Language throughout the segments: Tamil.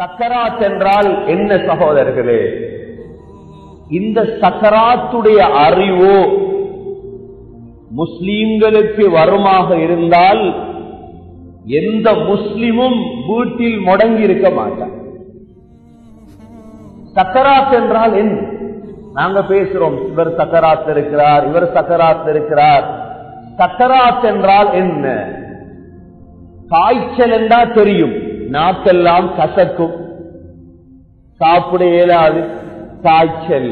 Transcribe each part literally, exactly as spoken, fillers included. சக்கராத் என்றால் என்ன சகோதரர்களே? இந்த சக்கராத்துடைய அறிவோ முஸ்லீம்களுக்கு வருமாக இருந்தால் எந்த முஸ்லிமும் வீட்டில் முடங்கி இருக்க மாட்டார். சக்கராத் என்றால் என்ன? நாங்க பேசுறோம் இவர் சக்கராத் இருக்கிறார், இவர் சக்கராத் இருக்கிறார். சக்கராத் என்றால் என்ன? காய்ச்சல் என்றா தெரியும், நாக்கெல்லாம் கசக்கும், சாப்பிட இயலாது, காய்ச்சல்.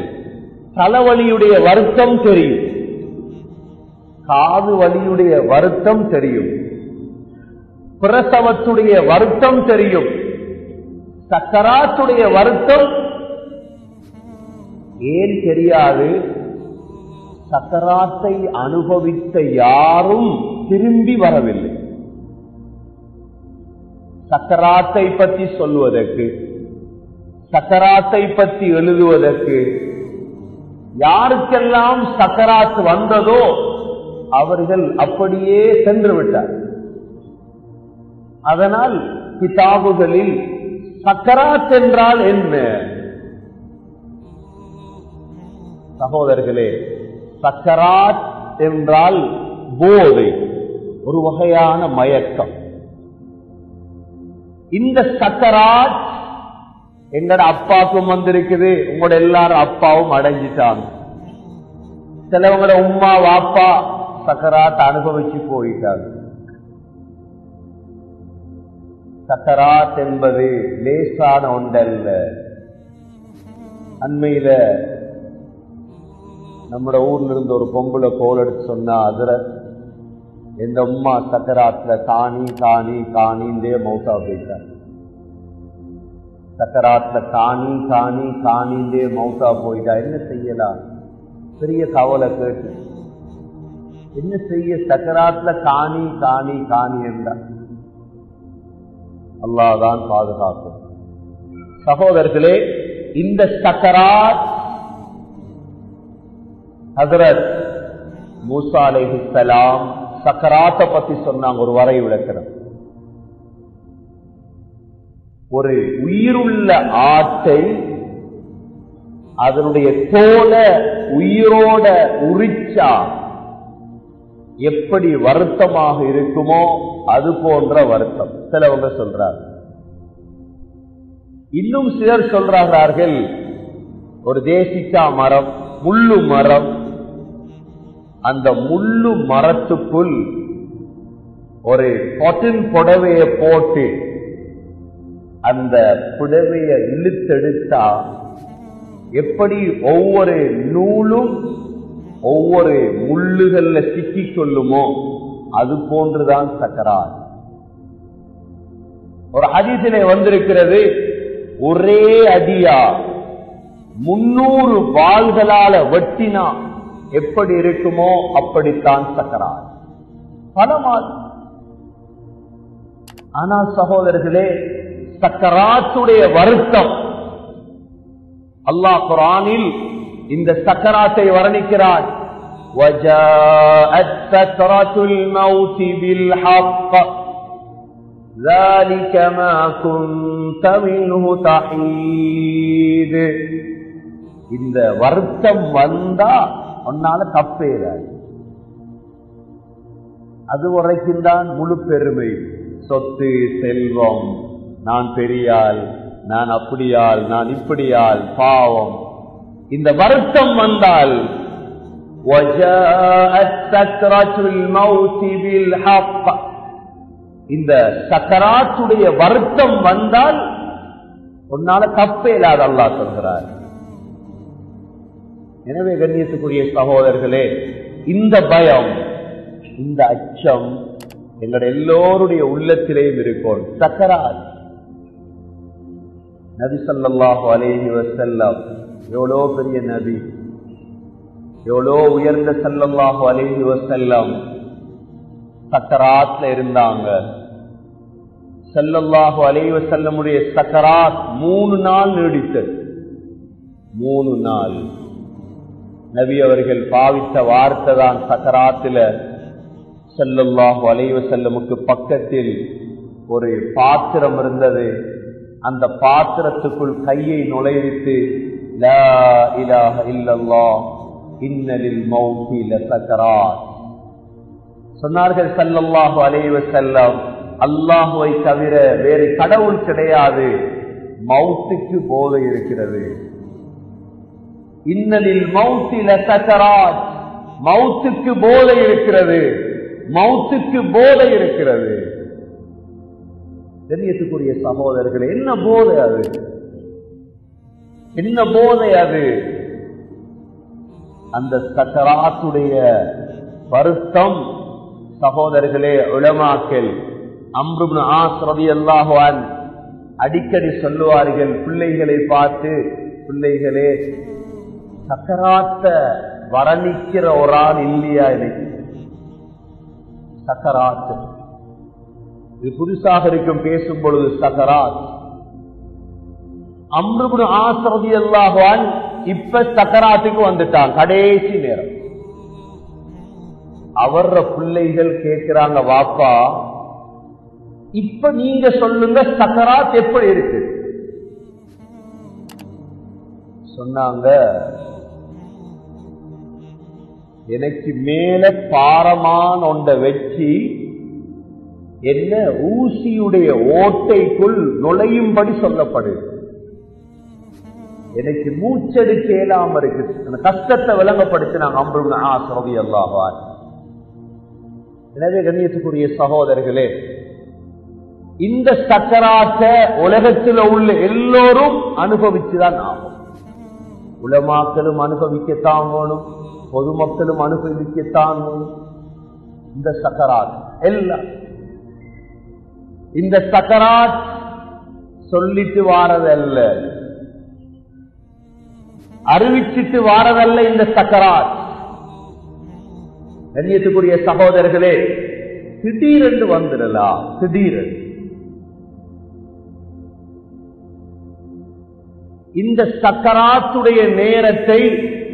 தலைவலியுடைய வருத்தம் தெரியும், காது வலியுடைய வருத்தம் தெரியும், பிரசவத்துடைய வருத்தம் தெரியும். சக்கராத்துடைய வருத்தம் ஏன் தெரியாது? சக்கராத்தை அனுபவித்த யாரும் திரும்பி வரவில்லை. சக்கராத்தை பற்றி சொல்வதற்கு, சக்கராத்தை பற்றி எழுதுவதற்கு யாருக்கெல்லாம் சக்கராத் வந்ததோ அவர்கள் அப்படியே சென்று விட்டார். அதனால் கிதாபுகளில் சக்கராத் என்றால் என்ன? சகோதரர்களே, சக்கராத் என்றால் போதை, ஒரு வகையான மயக்கம். இந்த சக்கராத் எங்கட அப்பாவுக்கும் வந்திருக்குது, உங்களோட எல்லாரும் அப்பாவும் அடைஞ்சிட்டாங்க, சிலவங்களோட உம்மா வாப்பா சக்கராத் அனுபவிச்சு போயிட்டாங்க. சக்கராத் என்பது லேசான ஒன்றல்ல. அண்மையில நம்மட ஊர்ல இருந்த ஒரு பொம்புல கோல் எடுத்து சொன்னா, அதுல எந்த உம்மா சக்கராத்துல காணி காணி காணிந்தே மௌத்தா போயிட்டார். சக்கராத்துல காணி காணி காணிந்தே மௌத்தா போயிட்டா என்ன செய்யலாம்? பெரிய கவலை கேட்டு என்ன செய்ய? சக்கராத்துல காணி காணி காணி என்றார். அல்லாஹ்தான் பாதுகாக்கும். சகோதரர்களே, இந்த சக்கராத் ஹஜ்ரத் மூசா அலைஹிஸ்ஸலாம் சக்கராத்தை பத்தி சொன்னாங்க. ஒரு வரை விளக்கிறது. ஒரு உயிருள்ள ஆட்டை அதனுடைய தோலை உயிரோட உரிச்சா எப்படி வருத்தமாக இருக்குமோ அது போன்ற வருத்தம் சிலவங்க சொல்றாங்க. இன்னும் சிலர் சொல்றார்கள், ஒரு தேசிக்கா மரம், முள்ளு மரம், அந்த முள்ளு மரத்துக்குள் ஒரு பொட்டின் புடவையை போட்டு அந்த புடவையை இழுத்தெடுத்தா எப்படி ஒவ்வொரு நூலும் ஒவ்வொரு முள்ளுகள்ல சிக்கிக் கொள்ளுமோ அது போன்றுதான் சக்கராத். ஒரு ஹதீஸிலே வந்திருக்கிறது, ஒரே அடியா முன்னூறு வாள்களால வெட்டினா எப்படி இருக்குமோ அப்படித்தான் சக்கராத். பலமால். ஆனால் சகோதரர்களே, சக்கராத்துடைய வருத்தம் அல்லாஹ் குர்ஆனில் இந்த சக்கராத்தை வர்ணிக்கிறார். வஜாஅத் சக்ரத்துல் மௌத் பில் ஹக் ذلك ما كنت منه تحيد. இந்த வருத்தம் வந்தா ஒன்னால தப்பேறாது. அது வரைக்கும் தான் முழு பெருமை, சொத்து, செல்வம், நான் பெரியாள், நான் அப்படியாள், நான் இப்படியாள், பாவம். இந்த வருத்தம் வந்தால் இந்த சக்கராத்துடைய வருத்தம் வந்தால் ஒன்னால தப்பேலாது அல்லாஹ் சொல்கிறார். எனவே கண்ணியத்துக்குரிய சகோதரர்களே, இந்த பயம், இந்த அச்சம் எங்களுடைய எல்லோருடைய உள்ளத்திலேயும் இருக்கும். சக்கராத் நபி ஸல்லல்லாஹு அலைஹி வஸல்லம் எவ்வளோ பெரிய நபி, எவ்வளோ உயர்ந்த ஸல்லல்லாஹு அலைஹி வஸல்லம் சக்கராத்ல இருந்தாங்க. ஸல்லல்லாஹு அலைஹி வஸல்லமுடைய சக்கராத் மூணு நாள் நீடித்தது. மூணு நாள் நபி அவர்கள் பாவித்த வார்த்தை தான் சக்கராத்துல ஸல்லல்லாஹு அலைஹி வஸல்லமுக்கு பக்கத்தில் ஒரு பாத்திரம் இருந்தது. அந்த பாத்திரத்துக்குள் கையை நுழைவித்து லா இலாஹ இல்லல்லாஹ் இன்னலில் மௌத்தி லசக்கராத் சொன்னார்கள் ஸல்லல்லாஹு அலைஹி வஸல்லம். அல்லாஹ்வை தவிர வேறு கடவுள் கிடையாது, மௌத்துக்கு போதை இருக்கிறது. இன்னலில் மௌத்தி லசக்கராத், மௌத்துக்கு போதை இருக்கிறது, மௌத்துக்கு போதை இருக்கிறது. தெரியத்துக்குரிய சகோதரர்களே, என்ன போதை அது, என்ன போதை அது! அந்த சக்கராத்துடைய வருத்தம் சகோதரர்களே, உலமாக்கள் அம்ரு இப்னு ஆஸ் ரலியல்லாஹு அன்ஹு அடிக்கடி சொல்லுவார்கள் பிள்ளைகளை பார்த்து, பிள்ளைகளே சக்கராத்த வரணிக்கிற ஒரு ஆள் இல்லையா எனக்கு? சக்கராத்து இது புதுசாக இருக்கும் பேசும் பொழுது சக்கராத். அம்ரு இப்னு ஆஸ் ரலியல்லாஹு அன்ஹு இப்ப சக்கராத்துக்கு வந்துட்டான் கடைசி நேரம். அவர பிள்ளைகள் கேட்கிறாங்க, வாப்பா இப்ப நீங்க சொல்லுங்க சக்கராத் எப்படி இருக்கு? சொன்னாங்க, எனக்கு மேல பாரமான ஒன்றை வச்சு என்ன ஊசியுடைய ஓட்டைக்குள் நுழையும்படி சொல்லப்படு, எனக்கு மூச்செடுக்க இயலாம இருக்கு. கஷ்டத்தை விளங்கப்படுத்தினாங்க அம்ரு இப்னு ஆஸ் ரலியல்லாஹு அன்ஹு. எனவே கண்ணியத்துக்குரிய சகோதரர்களே, இந்த சக்கராத்த உலகத்தில் உள்ள எல்லோரும் அனுபவிச்சுதான் ஆகும். உலமாக்களும் அனுபவிக்கத்தான் வேணும், பொதுமக்களும் அனுபவிக்கத்தான் வேணும். இந்த சக்கராத் எல்லாம் இந்த சக்கராத் சொல்லிட்டு வாரதல்ல, அறிவிச்சிட்டு வாரதல்ல இந்த சக்கராத். கண்ணியத்துக்குரிய சகோதரர்களே, திடீரென்று வந்துடலாம். திடீரென்று இந்த சக்கராத்துடைய நேரத்தை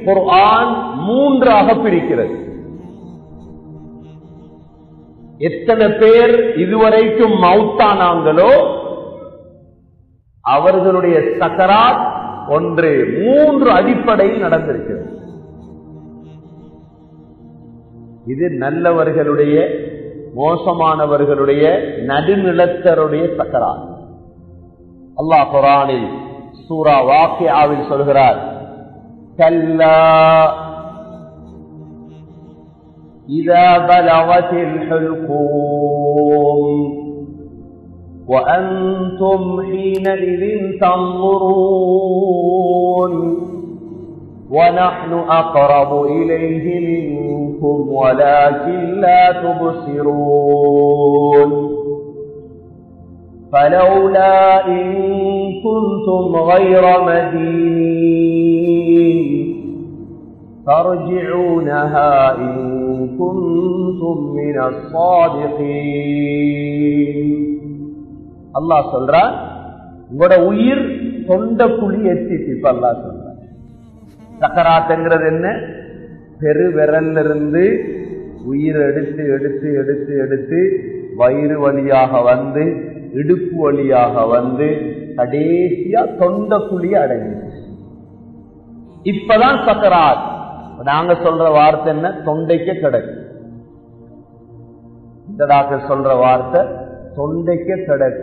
குர்ஆன் மூன்றாக பிரிக்கிறது. எத்தனை பேர் இதுவரைக்கும் மௌத்தானாங்களோ அவர்களுடைய சக்கராத் ஒன்று மூன்று அடிப்படையில் நடந்திருக்கிறது. இது நல்லவர்களுடைய, மோசமானவர்களுடைய, நடுநிலத்தருடைய சக்கராத். அல்லாஹ் குர்ஆனில் சூரா வாக்கியாவில் சொல்கிறார், கல்லா إذا بلغت الحلقوم وأنتم حينئذ تنظرون ونحن أقرب إليه منكم ولكن لا تبصرون فلولا إن كنتم غير مدينين ترجعونها إن كنتم من الصادقين الله சொல்றார், உங்களோட உயிர் தொண்டக்குழி எட்டிட்டு அல்லாஹ் சொல்றார். சக்கராத்துங்கிறது என்ன? பெரு விரல்ல இருந்து உயிர் எடுத்து எடுத்து எடுத்து எடுத்து வயிறு வழியாக வந்து இடுப்பு வழியாக வந்து கடைசியா தொண்டக்குழிய அடைஞ்சிச்சு. இப்பதான் சக்கராத். நாங்க சொல்ற வார்த்தை என்ன? தொண்டைக்கு கிடக்கு. இந்த டாக்டர் சொல்ற வார்த்தை தொண்டைக்கு கிடக்கு.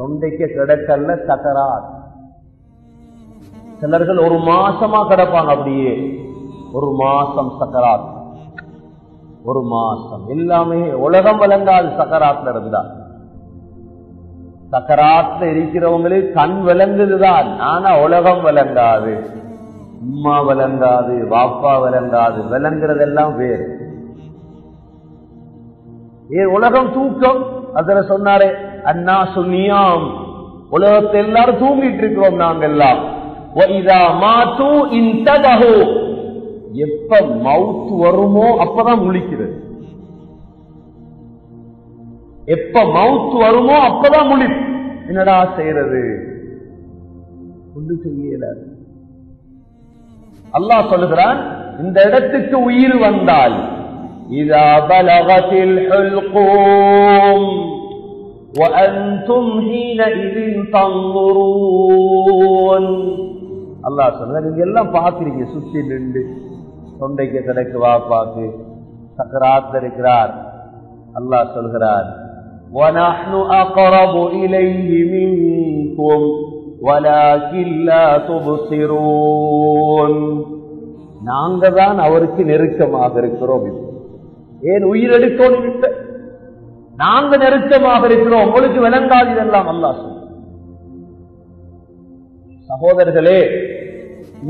தொண்டைக்கு கிடக்கல்ல சக்கராத். சிலர்கள் ஒரு மாசமா கிடப்பாங்க, அப்படியே ஒரு மாசம் சக்கராத். ஒரு மாசம் எல்லாமே உலகம் விளங்காது சக்கராத்ல இருந்தா. சக்கராத்ல இருக்கிறவங்களே கண் விளங்குதுதான், ஆனா உலகம் விளங்காது, அம்மா விளங்காது, வாப்பா விளங்காது. விளங்குறதெல்லாம் வேறு. ஏ உலகம் தூக்கம், அதுல சொன்னாரே அண்ணா சுன்னியாம், உலகத்தை எல்லாரும் தூங்கிட்டு இருக்கிறோம் நாங்கள் எல்லாம். எப்ப மவுத் வருமோ அப்பதான் முழிக்கிறது, எப்ப மவுத் வருமோ அப்பதான் முழிப்பு. என்னடா செய்யறது? ஒன்று செய்யல. அல்லாஹ் சொல்லுகிறான், இந்த இடத்துக்கு உயிர் வந்தால் அல்லா சொன்ன நீங்க எல்லாம் பார்த்திருக்கீங்க, சுத்தி நின்று தொண்டைக்கு தடைக்கு வா பார்த்து சக்கராத் இருக்கிறார். அல்லா சொல்கிறார் நாங்க தான் அவருக்கு நெருக்கமாக இருக்கிறோம். ஏன் உயிரெடுக்கோன்னு விட்ட நாங்க நெருக்கமாக இருக்கிறோம், உங்களுக்கு விளங்காது இதெல்லாம். அல்லாஹ் சகோதரர்களே,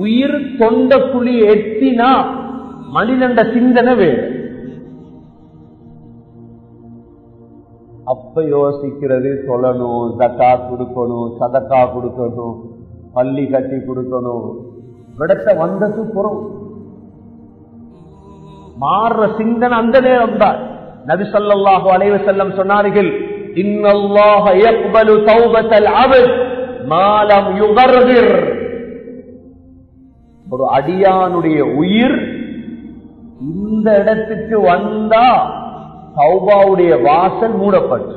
உயிர் தொண்ட குழி எட்டினா மனிதண்ட சிந்தனை வேறு. அப்ப யோசிக்கிறது சொல்லணும், ஜகாத் கொடுக்கணும், சதக்கா கொடுக்கணும், பள்ளி கட்டி கொடுக்கணும், விடத்த வந்தது புறம் மாறுற சிந்தனை அந்த நேரம் தான். நபி ஸல்லல்லாஹு அலைஹி வஸல்லம் சொன்னார்கள், இன்னல்லாஹ யக்பலு தௌபத்தல் அப்த் மா லம் யுகர்கிர். ஒரு அடியானுடைய உயிர் இந்த இடத்துக்கு வந்தா தௌபாவுடைய வாசல் மூடப்பட்டு,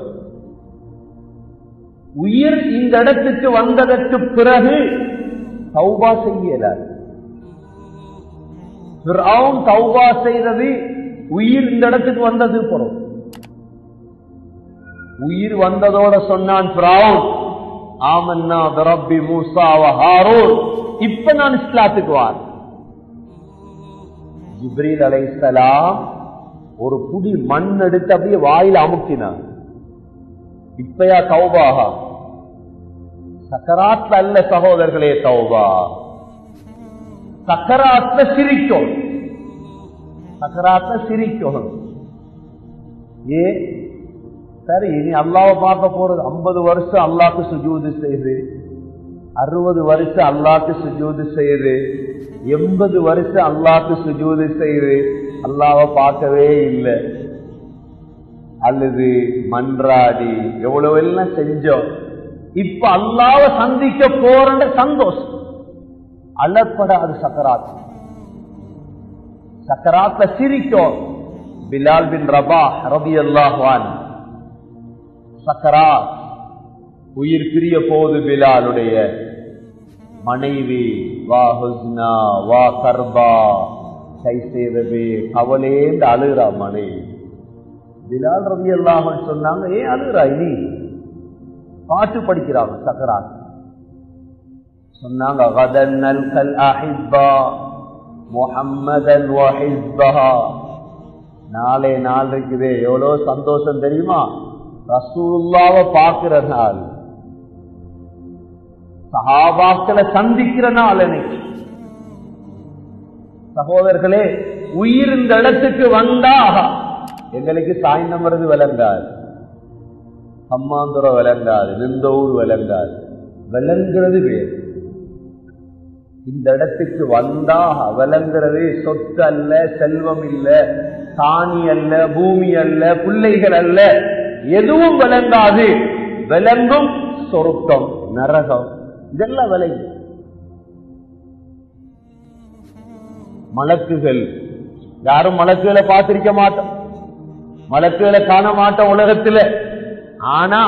உயிர் இந்த இடத்துக்கு வந்ததற்கு பிறகு தௌபா செய்யல. ஃபிர்ஆன் தௌபா செய்தது உயிர் இந்த இடத்துக்கு வந்தது போறோம். உயிர் வந்ததோட சொன்னான் ஃபிர்ஆன், ஆமன்னா பிரப்பி மூசா வ ஹாரூன், இப்ப நான் இஸ்லாத்துக்கு வார். ஜிப்ரீல் அலைஹிஸ்ஸலாம் ஒரு புடி மண் எடுத்து அப்படியே வாயில அமுக்கினான். இப்பயா தௌபா? சக்கராத் அல்ல சகோதரர்களே, தௌபா சக்கராத்ல சிரிக்கும், சக்கராத்ல சிரிக்கும். ஏ சரி, இனி அல்லாஹ்வை பார்க்க போறது. ஐம்பது வருஷம் அல்லாஹ்க்கு சுஜூது செய்து, அறுபது வருஷம் அல்லாஹ்க்கு சுஜூது செய்து, எண்பது வருஷம் அல்லாஹ்க்கு சுஜூது செய்து, அல்லாஹ்வை பார்க்கவே இல்லை, அல்லது மன்றாடி எவ்வளவு எல்லாம் செஞ்சோம். இப்ப அல்லாஹ்வை சந்திக்க போற சந்தோஷம் அலப்படாது. சக்கராத், சக்கராத்ல சிரிக்கும். பிலால் பின் ரபாஹ் ரலியல்லாஹு அன்ஹு, சக்கராத் உயிர் பிரிய போது பிலாலுடைய மனைவி வா ஹுஸ்னா வா கர்பா கைசேரவே கவலேந்து அழுகிறா மனைவி. பிலால் ரலியல்லாஹு அன்ஹு சொன்னாங்க, ஏன் அழுகிறா? இனி பாட்டு படிக்கிறாங்க. சக்கராத் சொன்னாங்க, غدنا الأحباء محمدا وحزبها, நாளே நாள் இருக்குதே எவ்வளவு சந்தோஷம் தெரியுமா, ரசூலுல்லாஹ்வை பார்க்கிற நாள், சஹாபாக்களை சந்திக்கிற நாள். எனக்கு சகோதரர்களே, உயிர் இந்த இடத்துக்கு வந்தா எங்களுக்கு சாய்ந்தம் வருது விளங்காது, அம்மாந்துரம் விளங்காது, நிந்தூர் விளங்காது. விளங்குறது வேறு, இந்த இடத்துக்கு வந்தா விளங்குறது சொத்து அல்ல, செல்வம் இல்ல, காணி அல்ல, பூமி அல்ல, பிள்ளைகள் அல்ல, எதுவும் விளங்காது. விளங்கும் சொர்க்கம், நரகம், இதெல்லாம் விளங்கு. மலக்குகள், யாரும் மலக்குகளை பார்த்திருக்க மாட்டோம், மலக்குகளை காண மாட்டோம் உலகத்துல. ஆனா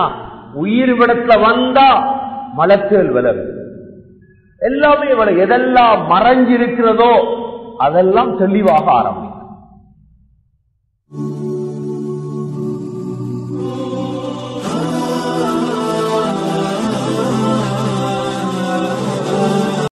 உயிர் விடத்துல வந்தா மலக்குகள் விளங்கு, எல்லாமே எதெல்லாம் மறைஞ்சிருக்கிறதோ அதெல்லாம் தெளிவாக ஆரம்பிக்கும்.